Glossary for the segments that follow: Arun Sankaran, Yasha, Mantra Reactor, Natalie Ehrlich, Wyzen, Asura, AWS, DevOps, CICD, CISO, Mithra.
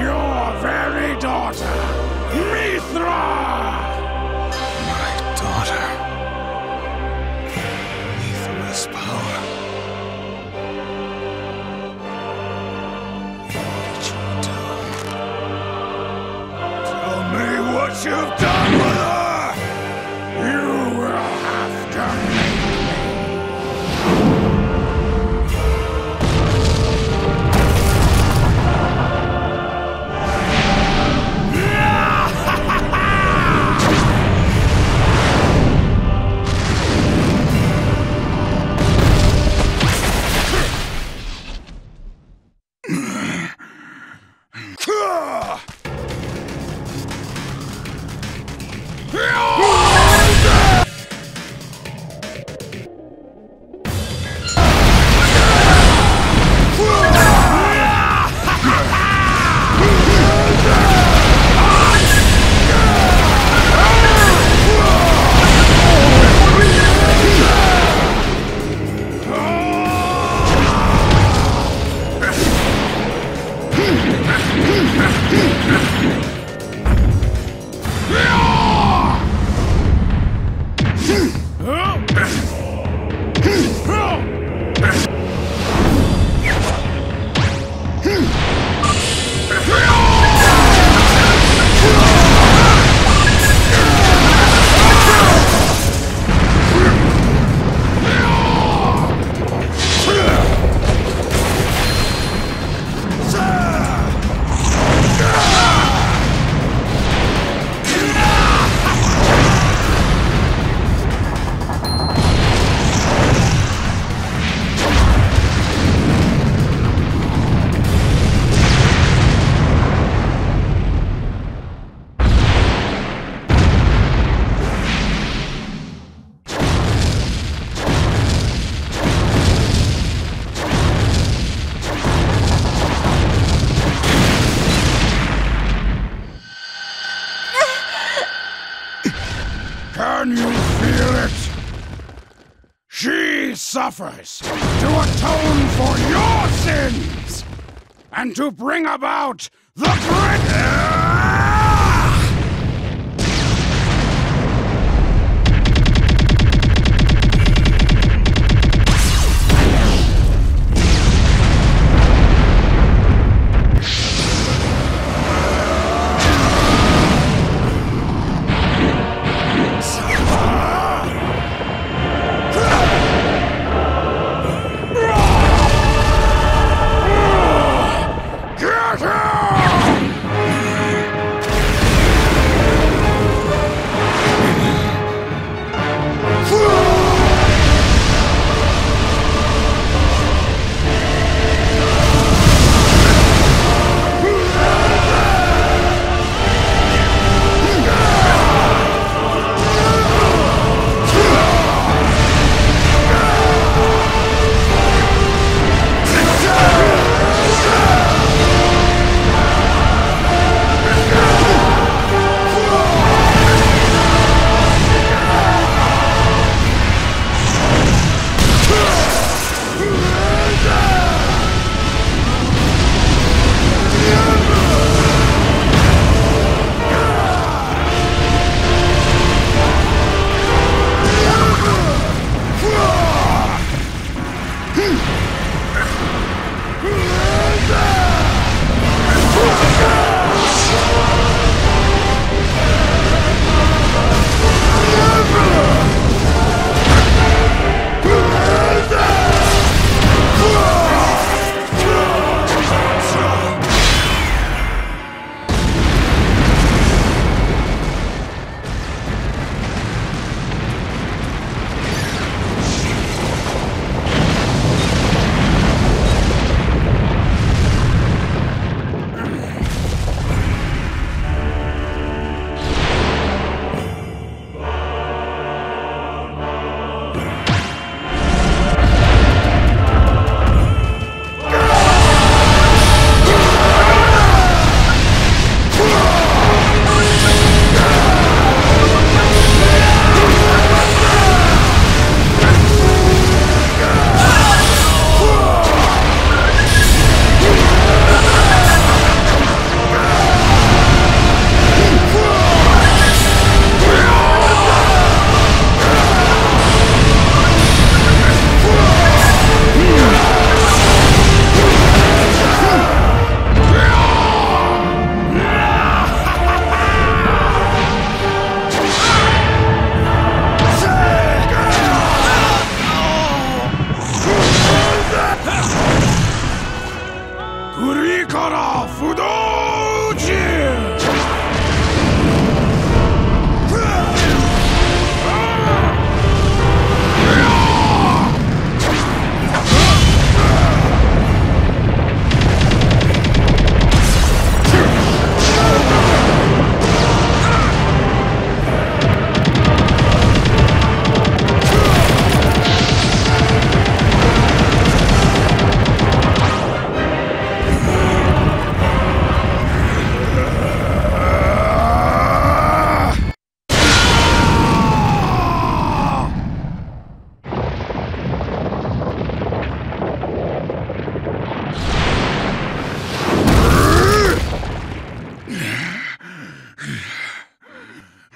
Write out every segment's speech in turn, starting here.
Your very daughter, Mithra! My daughter. Mithra's power. What did you do? Tell me what you've done with her! You will have to make. Can you feel it? She suffers to atone for your sins and to bring about the great... Get him!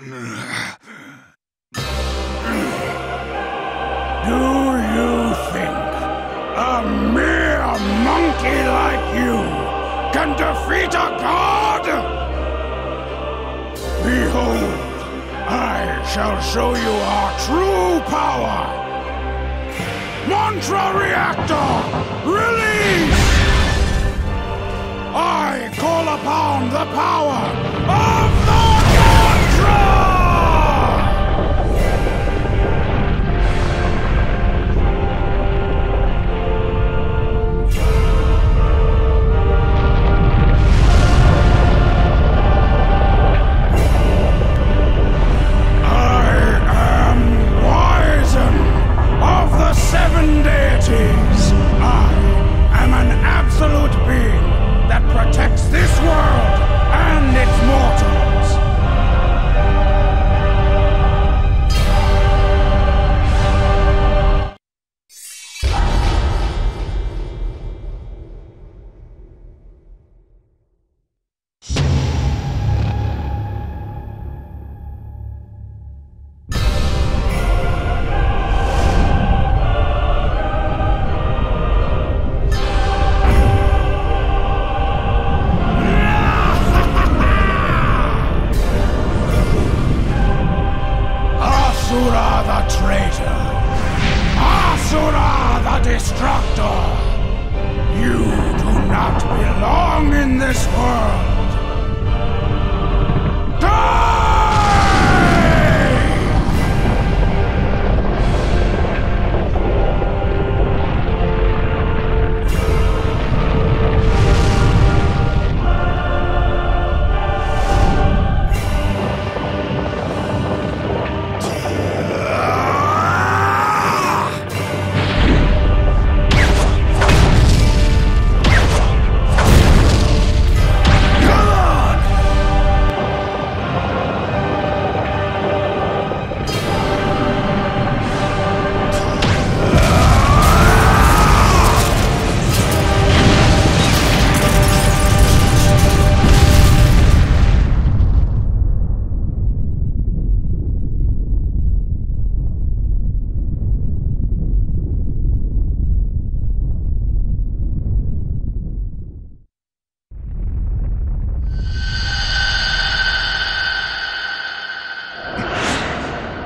Do you think a mere monkey like you can defeat a god? Behold, I shall show you our true power! Mantra Reactor, release! I call upon the power of the Mantra! Asura the traitor! Asura the destructor! You do not belong in this world!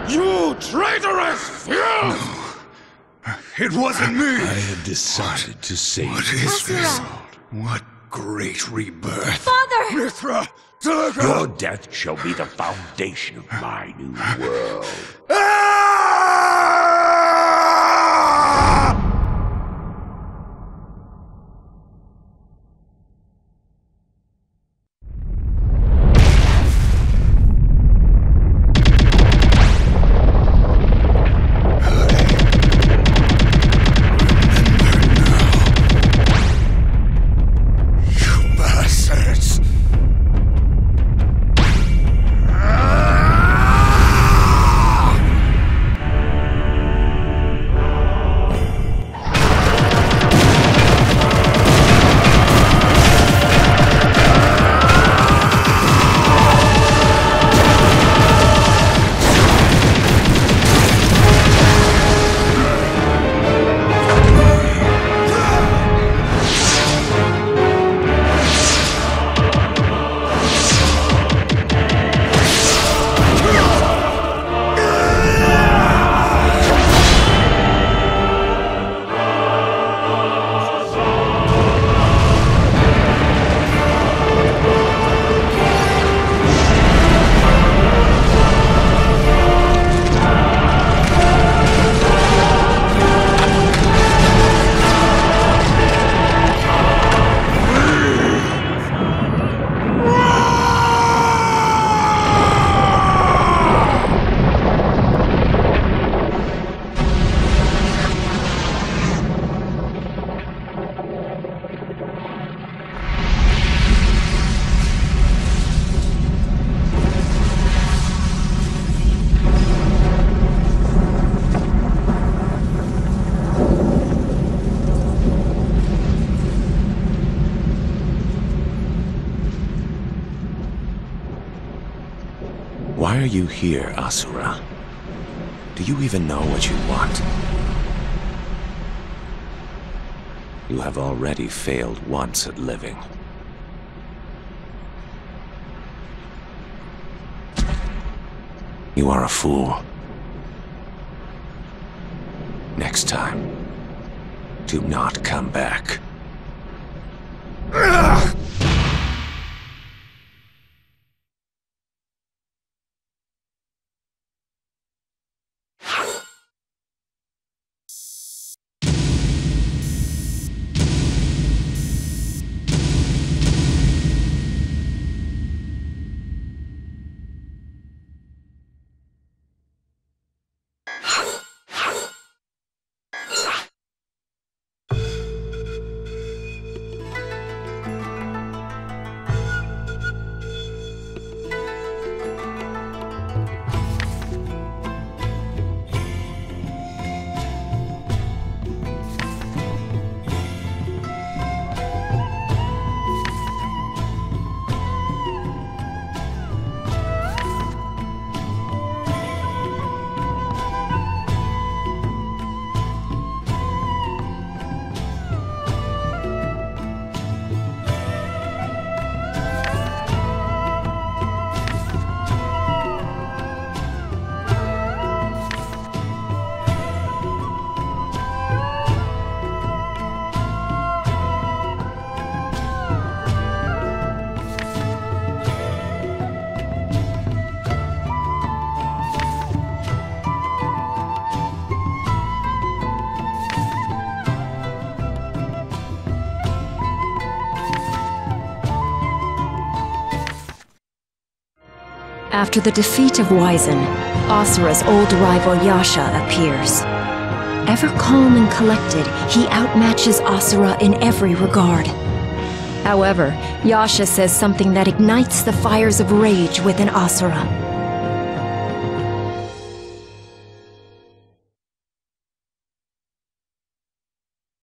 You traitorous! No, it wasn't me! I had decided to save you. What is this? What great rebirth! Father! Mithra! Deliver! Your death shall be the foundation of my new world. Why are you here, Asura? Do you even know what you want? You have already failed once at living. You are a fool. Next time, do not come back. After the defeat of Wyzen, Asura's old rival Yasha appears. Ever calm and collected, he outmatches Asura in every regard. However, Yasha says something that ignites the fires of rage within Asura.